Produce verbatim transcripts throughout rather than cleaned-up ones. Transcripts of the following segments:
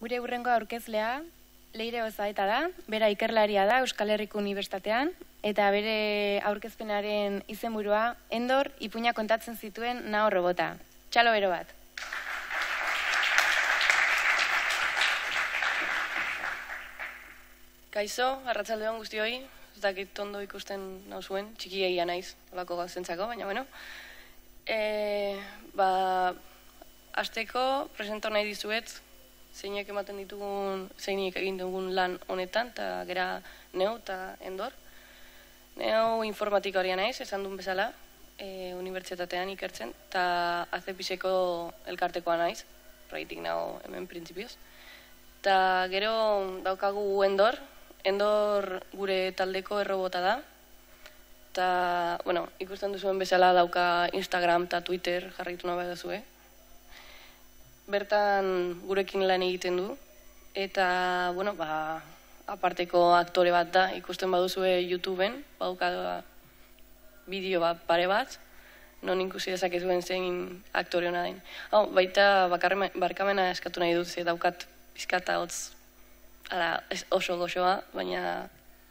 Gure hurrengo aurkezlea Leire Ozaeta da, bera ikerlaria da Euskal Herriko Unibertsitatean, eta bere aurkezpenaren izenburua Endor ipuina kontatzen zituen Nao robota. Txalo bero bat. Kaixo, arratsaldeon guztioi, ez dakit ondo ikusten nau zuen, txikiegia naiz, holako gauzentzako, baina bueno. E, ba, asteko presento nahi dizuet, zeinek ematen ditugun, zeinek egin dugun lan honetan, eta gera Neo eta Endor. Neo informatika horia naiz, esan duen bezala, e, unibertsitatean ikertzen, eta azepiseko elkartekoa naiz, horregatik nago hemen printzipioz. Eta gero daukagu Endor, Endor gure taldeko errobota da, eta, bueno, ikusten duzuen bezala dauka Instagram eta Twitter jarraitu nahi baduzue. Bertan gurekin lan egiten du, eta, bueno, ba, aparteko aktore bat da, ikusten baduzue YouTubeen, baduka bideo bat pare bat, non ikusi dezakezuen zein aktore hona den. Hau, baita barkamena eskatu nahi dut, ze daukat pizkata hotz ala, oso gozoa, baina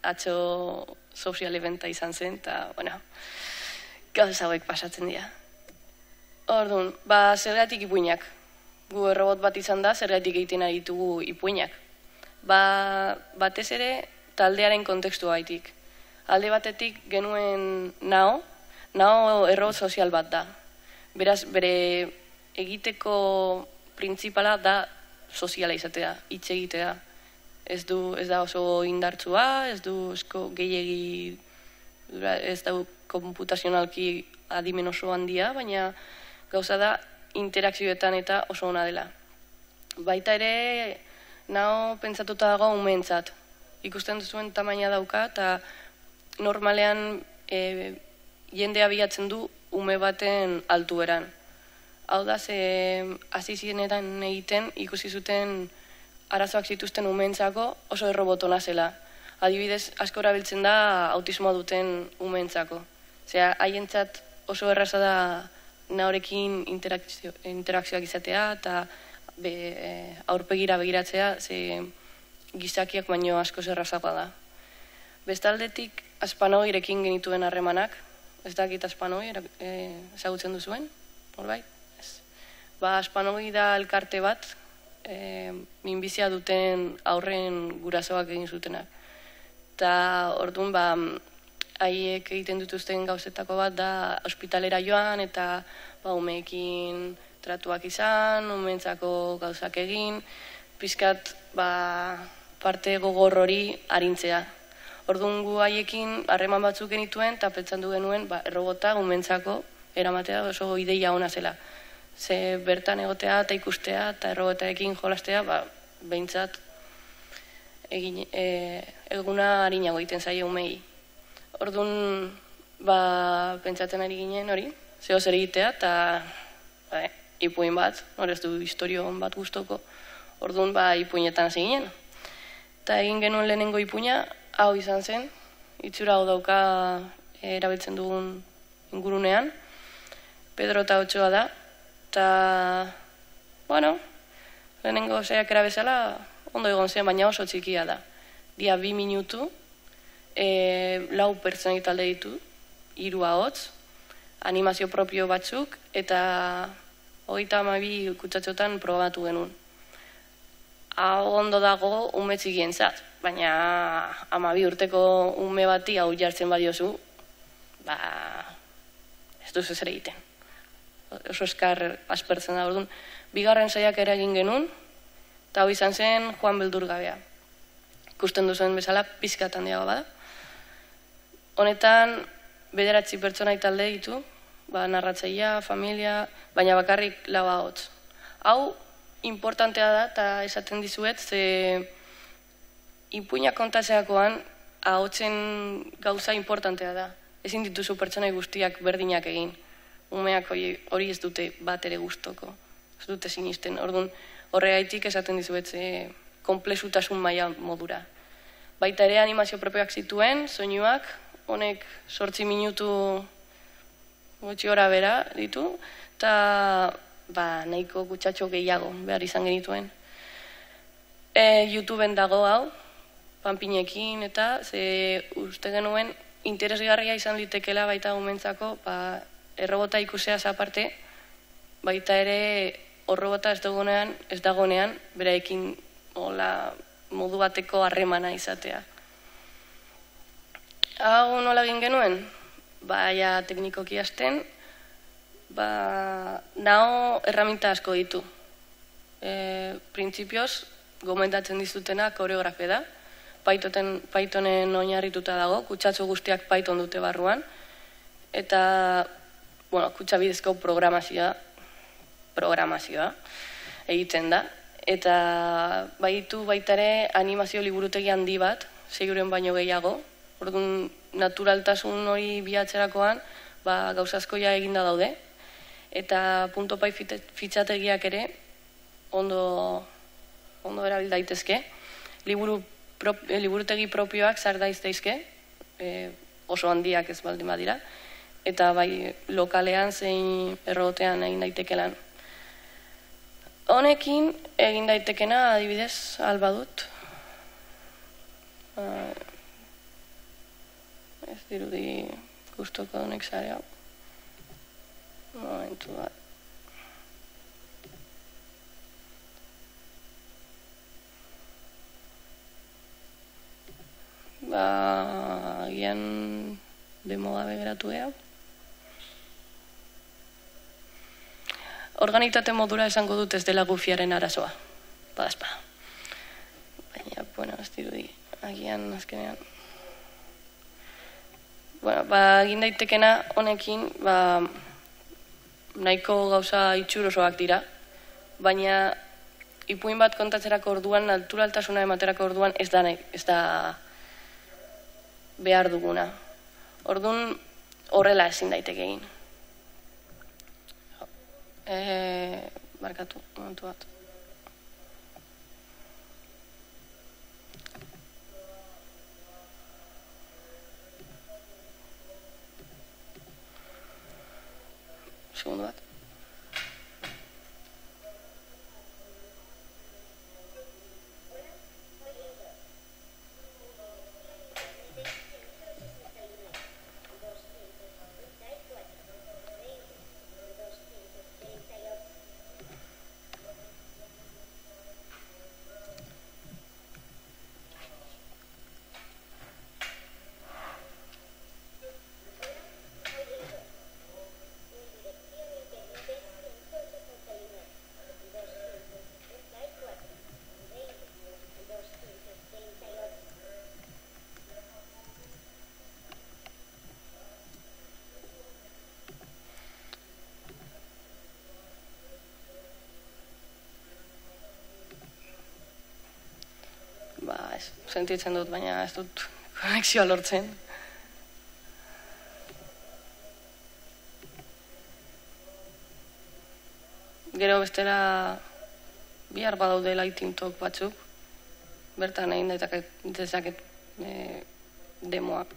atzo social eventa izan zen, eta, bueno, gauz hauek pasatzen dira. Orduan, ba, zergatik ipuinak. Gu errobot bat izan da, zergatik egiten ari ditugu ipuinak. Ba, batez ere, taldearen kontekstua haitik. Alde batetik genuen Nao, Nao errobot sozial bat da. Beraz, bere egiteko printzipala da soziala izatea, hitz egitea. Ez du, ez da oso indartsua, ez du esko gehiegi, ez da konputazionalki adimen oso handia, baina gauza da, interakzioetan eta oso ona dela. Baita ere, Nao pentsatuta dago umeentzat. Ikusten duzuen tamaina dauka, eta normalean e, jendea bilatzen du ume baten altueran. Hau da, ze hasi zirenetan egiten, ikusi zuten arazoak zituzten umeentzako oso errobotona zela. Adibidez, asko erabiltzen da autismoa duten umeentzako. Zea, haientzat oso erraza da Naorekin interakzio, interakzioak izatea eta be, e, aurpegira begiratzea, ze gizakiak baino asko zerrazakoa da. Bestaldetik, Aspanoirekin genituen harremanak, ez dakit Aspanoi ezagutzen duzuen, norbait? Ez. Ba, Aspanoi da elkarte bat, e, minbizia duten aurren gurasoak egin zutenak. Ta, orduan, ba, haiek egiten dituzten gauzetako bat da ospitalera joan eta ba, umeekin tratuak izan, umeentzako gauzak egin, pizkat ba, parte gogor hori arintzea. Orduan gu haiekin harreman batzuk genituen eta pentsatu genuen ba, errobota umeentzako eramatea oso ideia ona zela. Ze bertan egotea eta ikustea eta errobotaekin jolastea, ba, behintzat egin, e, eguna arinago egiten zaie umei. Orduan, ba, pentsatzen ari ginen hori, zeo zer egitea, eta ba, ipuin bat, hori ez du historio bat guztoko, orduan, ba, ipuinetan hasi ginen. Eta egin genuen lehenengo ipuina, hau izan zen, itxura hau dauka erabiltzen dugun ingurunean, Pedro eta Otxoa da, eta, bueno, lehenengo zeak erabezala, ondo egon zen, baina oso txikia da. Dia bi minutu, E, lau pertsonek talde ditu, hiru ahots, animazio propio batzuk, eta hogeita hamabi kutsatxotan probatu genuen. Hau ondo dago ume txikientzat, baina hamabi urteko ume bati hau jartzen badiozu, ba, ez duzu zer egiten. Oso eskar aspertzen da, orduan. Bigarren saiak ere egin genuen, eta hau izan zen Juan Beldur gabea. Ikusten duzuen bezala pizkat handiago bada. Honetan, bederatzi pertsonai talde ditu, ba, narratzaia, familia, baina bakarrik lau ahots. Hau, importantea da, eta esaten dizuet, ze ipuina kontatzeakoan ahotsen gauza importantea da. Ezin dituzu pertsonai guztiak berdinak egin. Umeak hori ez dute bat ere gustoko, ez dute sinisten. Orduan, horregaitik esaten dizuet, ze konplexutasun maila modura. Baita ere animazio propioak zituen, soinuak, honek zortzi minutu gutxi gora bera ditu, eta ba, nahiko kutsatxo gehiago behar izan genituen. E, YouTubeen dago hau, panpinekin eta ze uste genuen interesgarria izan litekeela baita gumentzako, ba, errobota ikuseaz aparte, baita ere horrobota ez dagoenean, ez dagoenean, beraekin hola, modu bateko harremana izatea. Hau nola egin genuen? Baia teknikoki hasten, ba, Nao erraminta asko ditu. E, printzipioz, gomendatzen dizutena Choreographe da. Pythonen, Pythonen oinarrituta dago, kutsatxo guztiak Python dute barruan. Eta, bueno, kutsabidezko programazioa, programazioa egiten da. Eta baditu baitare animazio liburutegi handi bat, seguren baino gehiago. Orduan, naturaltasun hori bilatzerakoan, ba, gauzazkoia eginda daude. Eta punto pai fitxategiak ere, ondo, ondo erabil daitezke. Liburu prop, eh, liburutegi propioak sar daitezke, eh, oso handiak ez baldin badira. Eta bai lokalean zein errotean egin daitekelan. Honekin egin daitekena adibidez alba dut. Uh, ez dirudi gustoko honek sare hau. Momentu bat. Ba, agian demo gabe geratu ea. Organitate modura esango dut ez dela gufiaren arazoa. Badazpa. Baina, bueno, ez dirudi. Agian, azkenean. Bueno, ba, egin daitekena honekin, ba, nahiko gauza itxurosoak dira. Baina, ipuin bat kontatzerako orduan, naturaltasuna ematerako orduan, ez da, ez da behar duguna. Orduan, horrela ezin daiteke egin. E, barkatu, momentu bat. Segundo bat. Sentitzen dut, baina ez dut konexioa lortzen. Gero bestela bihar badaude lighting talk batzuk. Bertan egin dezaket e, demoak.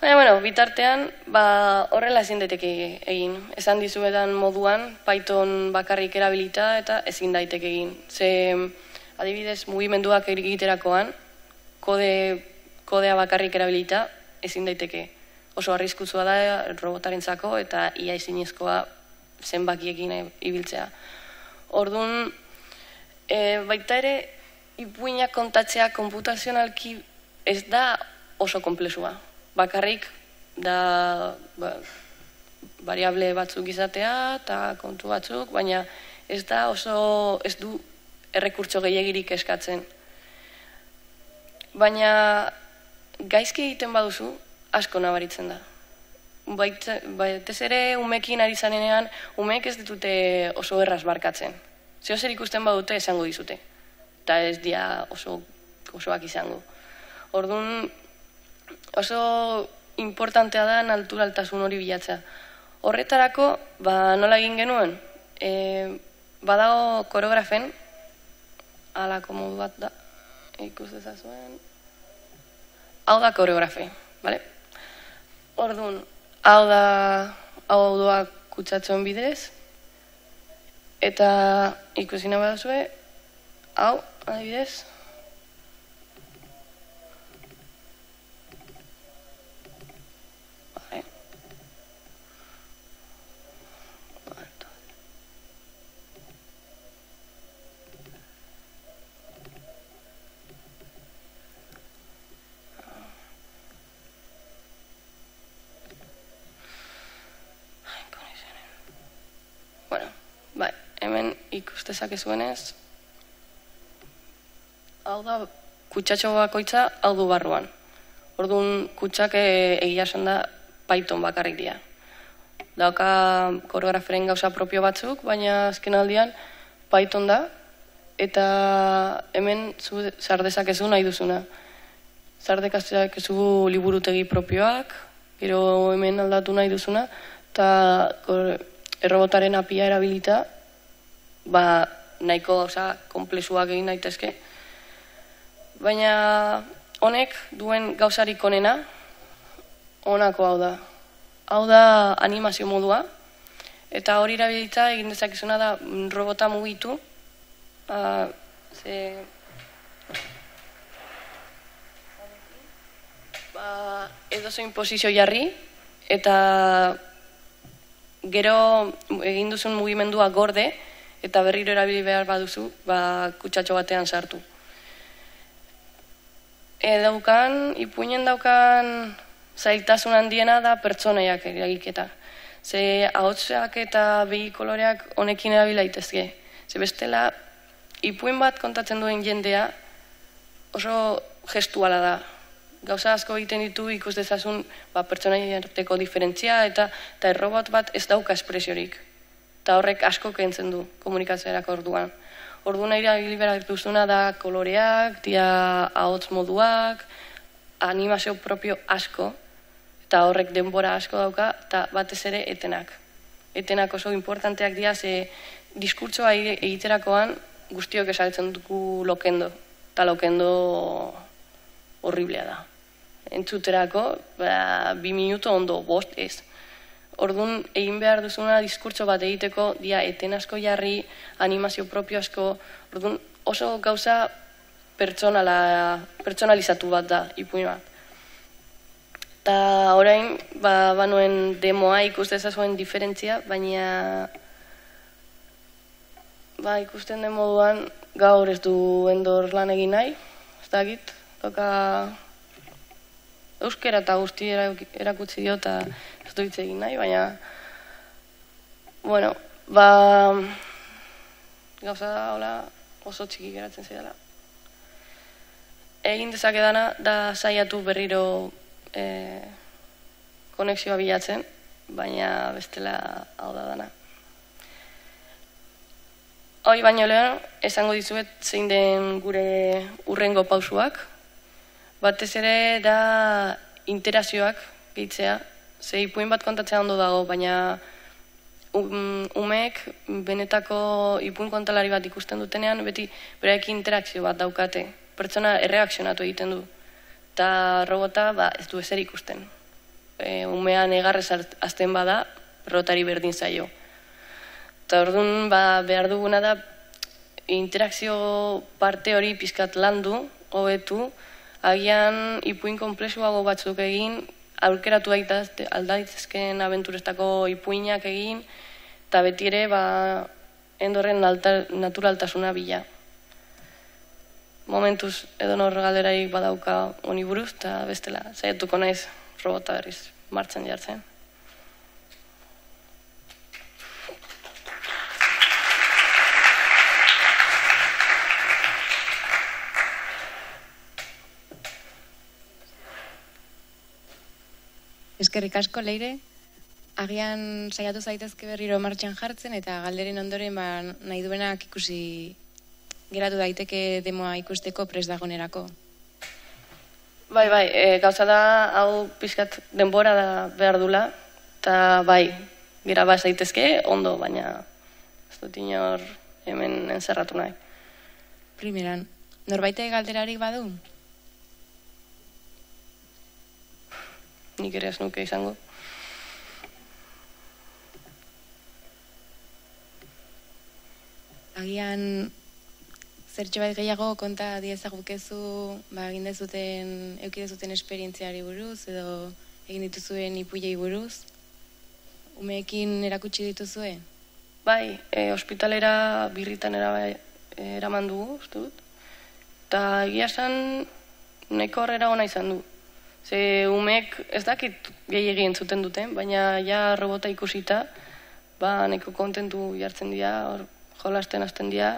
Baina, bueno, bitartean, ba, horrela ezin daiteke egin. Esan dizuetan moduan, Python bakarrik erabilita eta ezin daiteke egin. Ze, adibidez, mugimenduak egiterakoan, kode, kodea bakarrik erabilita, ezin daiteke. Oso arriskutsua da robotarentzako eta ia ezinezkoa zenbakiekin ibiltzea. Orduan, e, baita ere, ipuinak kontatzea konputazionalki ez da oso konplexua. Bakarrik da ba, variable batzuk izatea eta kontu batzuk, baina ez da oso, ez du errekurtso gehiagirik eskatzen. Baina gaizki egiten baduzu, asko nabaritzen da. Baita, baitez ere umekin ari zanenean, umeek ez ditute oso erraz barkatzen. Zeo zer ikusten badute esango dizute. Eta ez dia oso, osoak izango. Orduan oso importantea da naturaltasun hori bilatzea. Horretarako, ba, nola egin genuen? E, badago Choreographen, alako modu bat da, ikus dezazuen. Hau da Choreographe, bale? Orduan, hau da, hau da kutsatxoen bidez, eta ikusi nahi baduzue, hau, adibidez. Vale. Vale, bueno, bai, hemen ikustezak ezuenez. Hau da, kutsatxo bakoitza hau du barruan. Orduan, kutsak egia esan da Python bakarrik dira. Dauka koreograferen gauza propio batzuk, baina azken aldian Python da, eta hemen sardezakezu nahi duzuna. Sardezakezu liburutegi propioak, gero hemen aldatu nahi duzuna, eta errobotaren apia erabilita, ba, nahiko gauza konplexuak egin daitezke. Baina honek duen gauzarik onena, honako hau da. Hau da animazio modua, eta hori erabilita egin dezakezuna da robota mugitu. Uh, ze... ba, edozein posizio jarri, eta gero egin duzun mugimendua gorde, eta berriro erabili behar baduzu, ba, kutsatxo batean sartu. Daukan, ipuinen daukan zailtasun handiena da pertsonaiak eragiketa. Ze ahotsak eta begi koloreak honekin erabil daitezke. Ze bestela, ipuin bat kontatzen duen jendea oso gestuala da. Gauza asko egiten ditu ikus dezazun ba, pertsonaien arteko diferentzia eta, eta errobot bat ez dauka espresiorik. Eta horrek asko kentzen du komunikazioerako orduan. Ordu nahi behar duzuna da koloreak, dia ahotz moduak, animazio propio asko, eta horrek denbora asko dauka, eta batez ere etenak. Etenak oso importanteak dira, ze diskurtsoa egiterakoan guztiok esaltzen dugu lokendo, eta lokendo horriblea da. Entzuterako, bi minuto ondo, bost ez. Orduan, egin behar duzuna diskurtso bat egiteko, dia eten asko jarri, animazio propio asko, orduan oso gauza pertsonalizatu bat da, ipuin bat. Eta orain, ba, ba nuen demoa ikusten zazuen diferentzia, baina ba, ikusten den moduan gaur ez du Endor lan egin nahi, ez dakit, doka euskera eta guzti erakutsi dio, eta ez du hitz egin nahi, baina... Bueno, ba... Gauza da, hola, oso txiki geratzen zaidala. Egin dezakedana da saiatu berriro eh, konexioa bilatzen, baina bestela hau da dana. Hoi baino lehen, esango dizuet zein den gure urrengo pausuak. Batez ere da interakzioak gehitzea. Ze ipuin bat kontatzea ondo dago, baina um, umeek benetako ipuin kontalari bat ikusten dutenean, beti beraiek interakzio bat daukate. Pertsona erreakzionatu egiten du. Eta robota ba, ez du ezer ikusten. E, umea negarrez azten bada, robotari berdin zaio. Eta orduan ba, behar duguna da interakzio parte hori pizkat landu, hobetu, agian ipuin konplexuago batzuk egin, aurkeratu aldaitezken abenturestako ipuinak egin, eta beti ere ba, Endorren naturaltasuna bila. Momentuz, edo nor galderarik badauka honi buruz, eta bestela, saiatuko naiz robota berriz martxan jartzen. Eskerrik asko, Leire. Agian saiatu zaitezke berriro martxan jartzen eta galderen ondoren ba, nahi duenak ikusi geratu daiteke demoa ikusteko prest dagoenerako. Bai, bai, e, gauza da hau pizkat denbora da behar dula, eta bai, gira bat zaitezke ondo, baina ez dut inor hemen entzerratu nahi. Primeran, norbaite galderarik badu? Nik ere ez nuke izango. Agian zertxobait gehiago konta diezagukezu, ba, egin dezuten, euki dezuten esperientziari buruz, edo egin dituzuen ipuiei buruz. Umeekin erakutsi dituzue? Bai, e, ospitalera birritan erabai, eraman dugu, uste dut. Eta egia esan nahiko horrera ona izan du. Ze umeek ez dakit gehiegi entzuten duten, baina ja robota ikusita, ba, nahiko kontentu jartzen dira, hor jolasten hasten dira,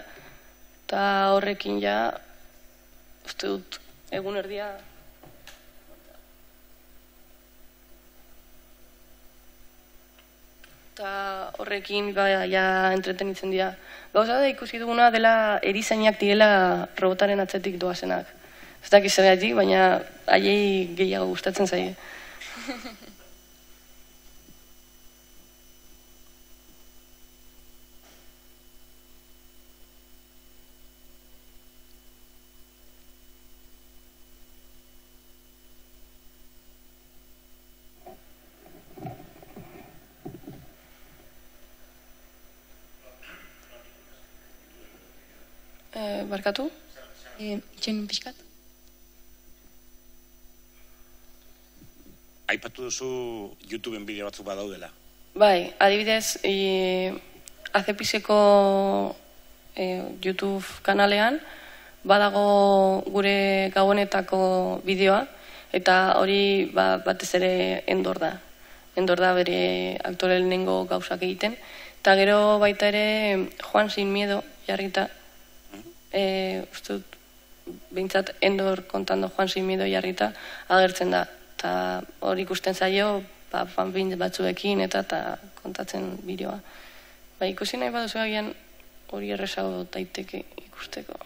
eta horrekin ja, uste dut, egun erdia... Eta horrekin ba, ja entretenitzen dira. Gauza da ikusi duguna dela erizainak direla robotaren atzetik doazenak. Ez dakiz zergatik, baina haiei gehiago gustatzen zaie. Barkatu? Itxen pixkat? Aipatu duzu Youtubeen bideo batzuk badaudela. Bai, adibidez, Azepiseko Youtube kanalean badago gure gauenetako bideoa, eta hori batez ere Endor da. Endor da bere aktore lehenengo gauzak egiten. Eta gero baita ere Juan sin miedo jarrita. Uste dut, behintzat Endor kontando Juan sin miedo jarrita agertzen da. Eta hor ikusten zaio, fanpin batzuekin eta kontatzen bideoa. Ba, ikusi nahi baduzu agian hori errezago daiteke ikusteko.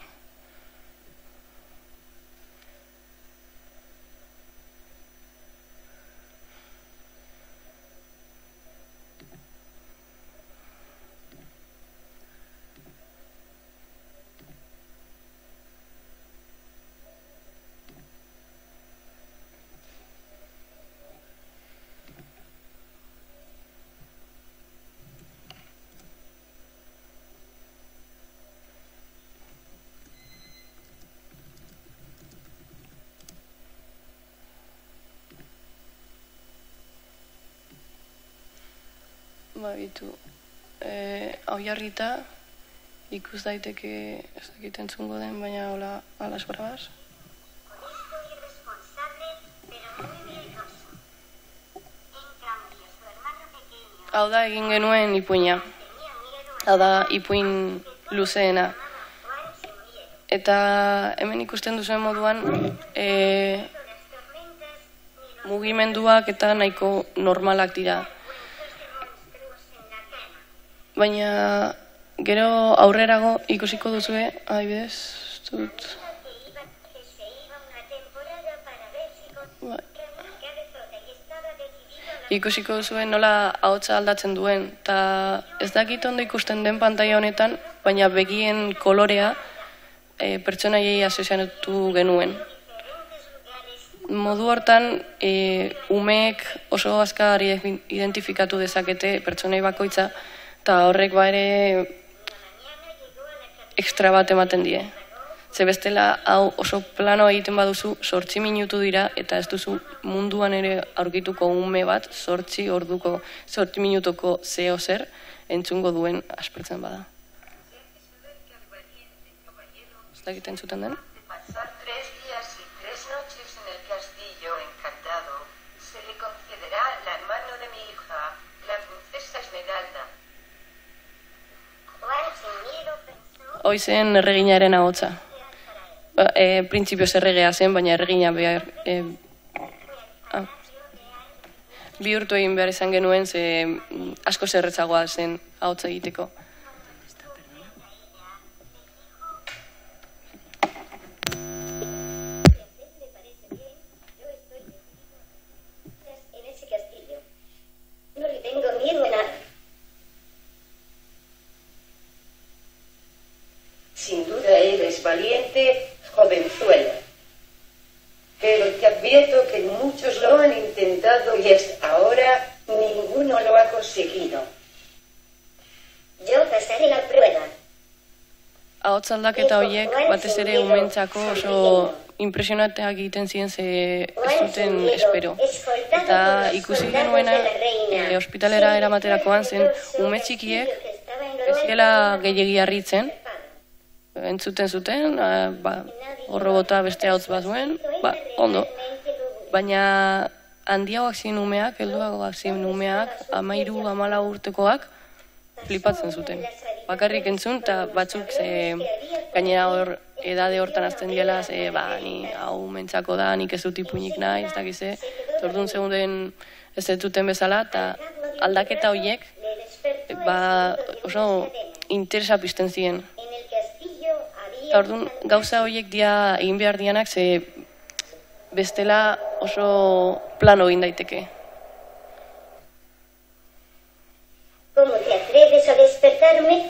Ba, bitu, hau jarrita ikus daiteke ez dakit entzungo den, baina hola a las bravas. Hau da egin genuen ipuina, hau da ipuin luzeena. Eta hemen ikusten duzuen moduan mugimenduak eta nahiko normalak dira. Baina gero aurrerago ikusiko duzue, adibidez, dut... Ikusiko duzue nola ahotsa aldatzen duen, eta ez dakit ondo ikusten den pantaila honetan, baina begien kolorea e, pertsonaiei asoziatu genuen. Modu hortan, e, umeek oso azkar identifikatu dezakete pertsonai bakoitza, eta horrek ba ere ekstra bat ematen die. Ze bestela hau oso planoa egiten baduzu, zortzi minutu dira, eta ez duzu munduan ere aurkituko ume bat, zortzi orduko, zortzi minutuko zeo zer, entzungo duen aspertzen bada. Ez dakit entzuten den? Hoi zen erreginaren ahotsa. Printzipioz erregea zen, baina erregina behar... bihurtu egin behar izan genuen, ze asko zerretzagoa zen ahotsa egiteko. Sin duda eres valiente, jovenzuela. Pero te advierto que muchos lo han intentado y hasta ahora ninguno lo ha conseguido. Yo pasaré la prueba. ahotzaldak eta horiek batez ere umentzako oso impresionateak egiten ziren ze ez zuten espero. Eta ikusi genuena e, ospitalera eramaterakoan zen ume txikiek ez dela gehiegi harritzen. Entzuten zuten, ba, horrobota beste hautz bat zuen, ba, ondo. Baina handiagoak ziren umeak, helduagoak ziren umeak, hamairu, hamalau urtekoak, flipatzen zuten. Bakarrik entzun eta batzuk ze, gainera hor edade hortan azten dela, ze, ba, ni hau mentzako da, nik ez dut ipuinik nahi, ez dakize, orduan zeuden ez duten bezala, eta aldaketa horiek, ba, oso interesa pizten ziren. Eta orduan gauza horiek dia egin behar dianak, ze bestela oso plano egin daiteke. Como te atreves a despertarme?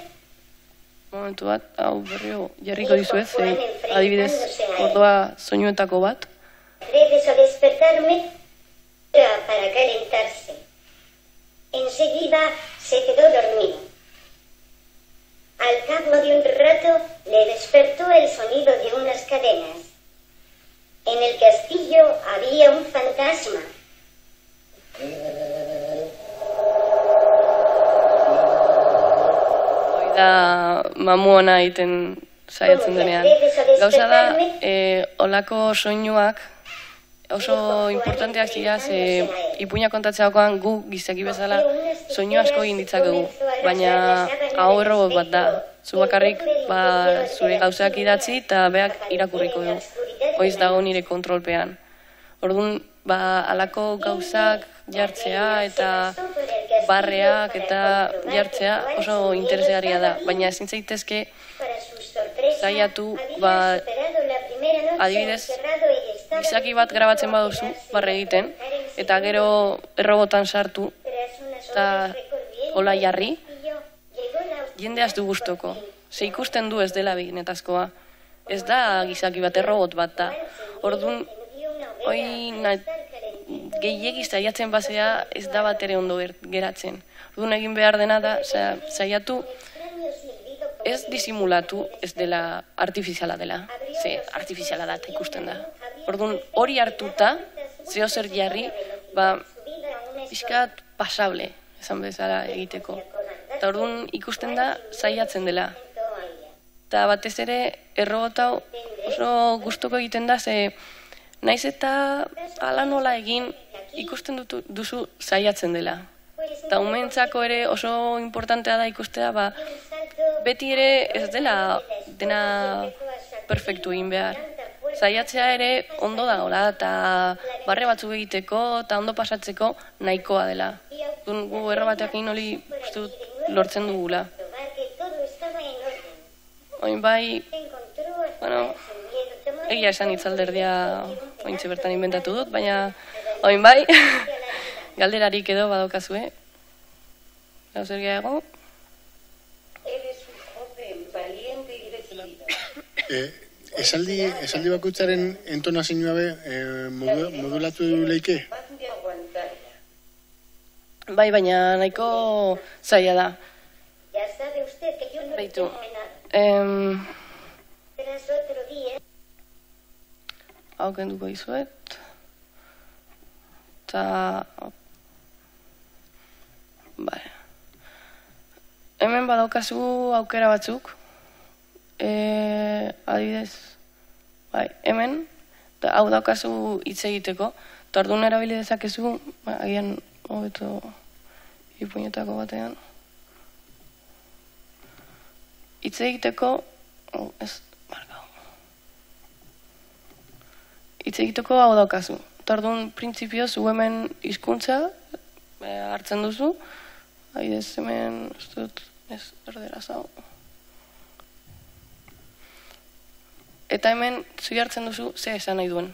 Momentu bat, hau berrio jarriko dizuet, ze adibidez ordoa soinuetako bat. Atreves a despertarme para calentarse. Enseguida se quedó dormido. Al cabo de un rato le despertó el sonido de unas cadenas. En el castillo había un fantasma. Da mamuona egiten saiatzen denean. Gauza da, e, olako soinuak oso importanteak dira, ze ipuina kontatzeakoan gu gizaki bezala soinu asko egin ditzakegu, baina hau errobot bat da. Zu bakarrik ba, zure gauzak idatzi eta beak irakurriko du. Oiz dago nire kontrolpean. Orduan, ba, alako gauzak jartzea eta barreak eta jartzea oso interesgarria da, baina ezin zaitezke zaiatu, ba, adibidez, izaki bat grabatzen baduzu, barre egiten, eta gero errobotan sartu, eta hola jarri, jendeaz du guztoko. Ze ikusten du ez dela beginetazkoa, ez da gizaki bat errobot bat da. Orduan, hoi gehiegi zaiatzen bazea ez da bat ere ondo geratzen. Orduan egin behar dena da, zaiatu ez disimulatu ez dela artifiziala dela. Ze artifiziala da eta ikusten da. Orduan hori hartuta, zeo zer jarri, ba, pixkat pasable, esan bezala egiteko. Eta orduan ikusten da, zaiatzen dela. Eta batez ere, errobotau oso gustoko egiten da, ze naiz eta ala nola egin ikusten dutu, duzu saiatzen dela. Eta umeentzako ere oso importantea da ikustea, ba, beti ere ez dela dena perfektu egin behar. Saiatzea ere ondo dagoela eta barre batzuk egiteko eta ondo pasatzeko nahikoa dela. Gu errobateakin hori lortzen dugula. Oin bai, bueno, egia esan itzalderdia ointxe bertan inventatu dut, baina oin bai, galderarik edo badokazue. Gauzer gehiago. Eres un joven, valiente y decidida. Esaldi, esaldi bakoitzaren entonazioa be, eh, modulatu leike? Bai, baina nahiko zaila da. Baitu. Em... hau kenduko izuet, eta, bale, hemen badaukazu aukera batzuk, e, adibidez, bai, hemen, eta hau daukazu hitz egiteko, eta orduan erabili dezakezu, ba, agian hobeto ipuinetako batean. Hitz egiteko, oh, ez, marka. Hitz egiteko hau daukazu. Eta orduan, printzipio, zu hemen hizkuntza hartzen duzu. Haidez, hemen, ez dut, ez, erderaz hau. Eta hemen, zu hartzen duzu, ze esan nahi duen.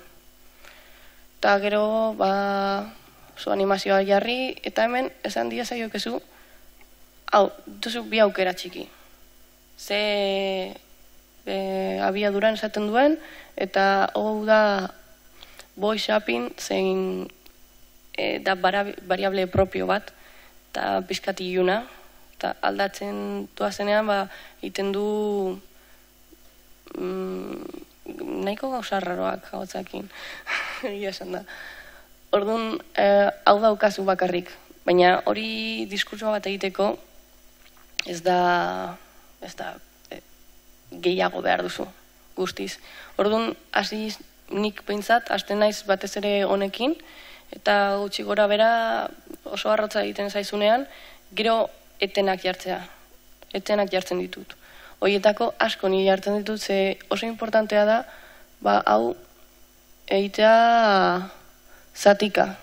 Eta gero, ba, zu animazioa jarri, eta hemen, esan dia zaiokezu, hau, duzu bi aukera txiki. Ze e, abiaduran esaten duen, eta hau da voice shaping zein e, da variable propio bat, eta pizkati iluna, eta aldatzen duazenean, ba, egiten du nahiko gauza raroak haotzakin, egia esan da. Orduan, hau daukazu bakarrik, baina hori diskurtsoa bat egiteko ez da gehiago behar duzu, guztiz. Orduan, hasi nik behintzat, hasten naiz batez ere honekin, eta gutxi gora bera oso arrotza egiten zaizunean, gero etenak jartzea, etenak jartzen ditut. Horietako asko nire jartzen ditut, ze oso importantea da, ba, hau egitea zatika.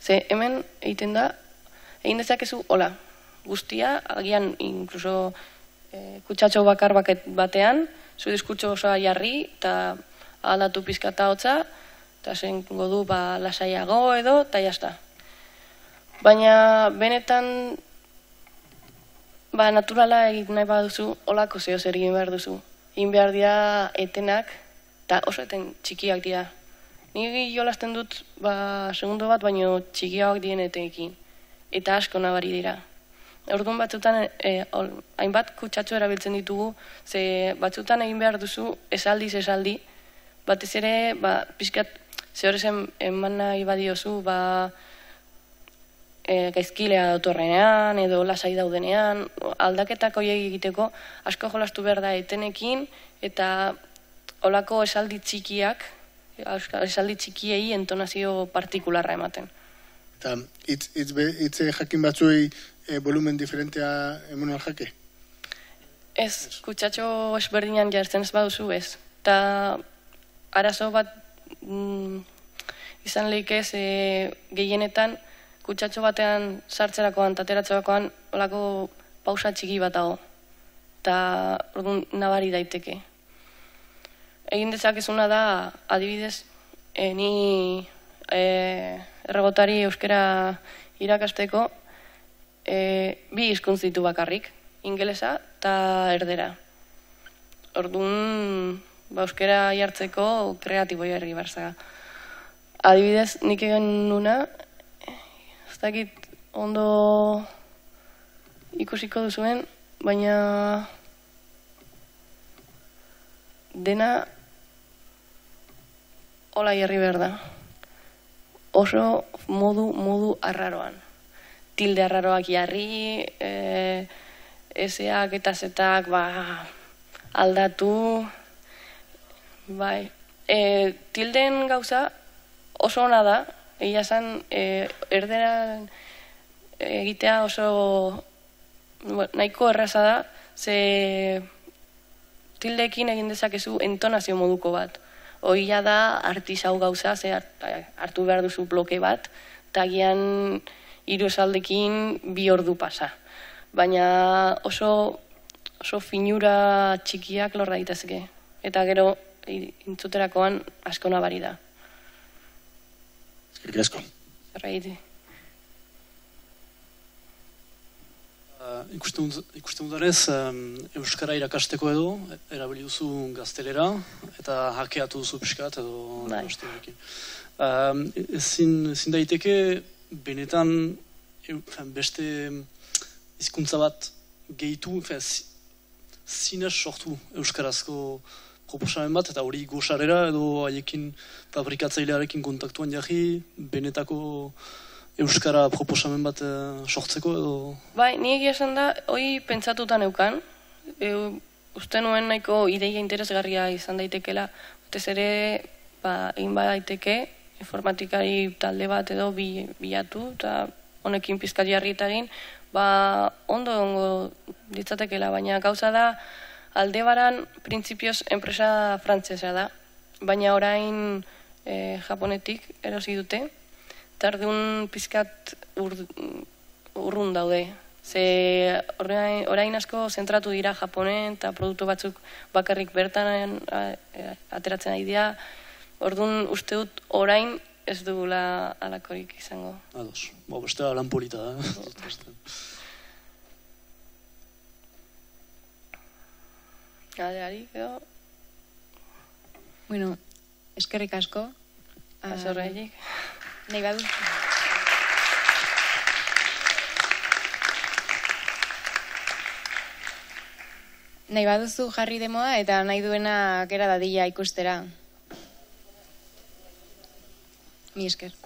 Ze hemen egiten da, egin dezakezu, hola, guztia, agian, inkluso kutsatxo bakar batean, zu diskurtso osoa jarri, eta aldatu pizkata hotza, eta zen godu, ba, lasaiago edo, eta jazta. Baina, benetan, ba, naturala egiten nahi bat duzu, holako zehoz egin behar duzu. Egin behar dira etenak, eta oso eten txikiak dira. Nik jolazten dut, ba, segundo bat, baino txikiagoak dien etenekin. Eta asko nabari dira. Orduan batzutan, hainbat kutsatxo erabiltzen ditugu, ze batzutan egin behar duzu, esaldiz esaldi, batez ere, ba, pixkat, ze horrezen eman nahi badiozu, ba, gaizkilea dotorrenean, edo lasai daudenean, aldaketako egiteko asko jolastu behar da etenekin, eta holako esaldi txikiak, esaldi txikiei entonazio partikularra ematen. Eta hitz jakin batzuei volumen diferentea eman aljake? Ez, kutsatxo ezberdinan jartzen ez baduzu ez. Eta arazo bat izan lehik ez gehienetan, kutsatxo batean sartzerakoan, tateratzerakoan, olako pausa txiki bat dago. Eta, orduan, nabari daiteke. Egin dezakezuna da, adibidez, ni errebotari euskera irakasteko, bi hizkuntz ditu bakarrik, ingelesa eta erdera. Orduan, euskera jartzeko kreatiboia erri barzaga. Adibidez, nik egin nuna, ez dakit ondo ikusiko duzuen, baina dena hola jarri behar da. Oso modu, modu arraroan. Tilde arraroak jarri, eseak eta zetak aldatu. Tildeen gauza oso ona da. Egia esan, erdera egitea oso nahiko erraza da, ze tildeekin egin dezakezu entonazio moduko bat. Oia da artisau gauza, ze hartu behar duzu bloke bat, eta gian hiru esaldekin bi ordu pasa. Baina oso finura txikiak lor daitezke, eta gero entzuterakoan asko nabari da. Eskerrik asko. Zerraiti. Ikusten dudanez, euskara irakasteko edo, erabili duzu gaztelera, eta hakeatu duzu pixkat edo... Bai. Ezin daiteke, benetan beste hizkuntza bat gehitu, zinez sortu euskarazko proposamen bat, eta hori gozarera edo haiekin fabrikatzailearekin kontaktuan jarri, benetako euskara proposamen bat sortzeko edo... Bai, nik esan da, hori pentsatutan eukan. Uste nuen nahiko ideia interesgarria izan daitekela. Utez ere, egin badaiteke, informatikari talde bat edo bilatu, eta honekin pizkat jarri eta egin, ondo ongo ditzatekela, baina gauza da, Aldebaran, printzipioz, enpresa frantzesa da, baina orain japonetik erosi dute, tardun pizkat urrun daude. Ze orain asko zentratu dira Japonen eta produktu batzuk bakarrik bertan ateratzen ari dira, orduan uste dut orain ez dugula alakorik izango. Ados, beste lan polita da. Galerarik edo... Bueno, eskerrik asko. Azorreik. Nahi badu. Nahi baduzu jarri demoa eta nahi duena gera dadila ikustera. Mi esker.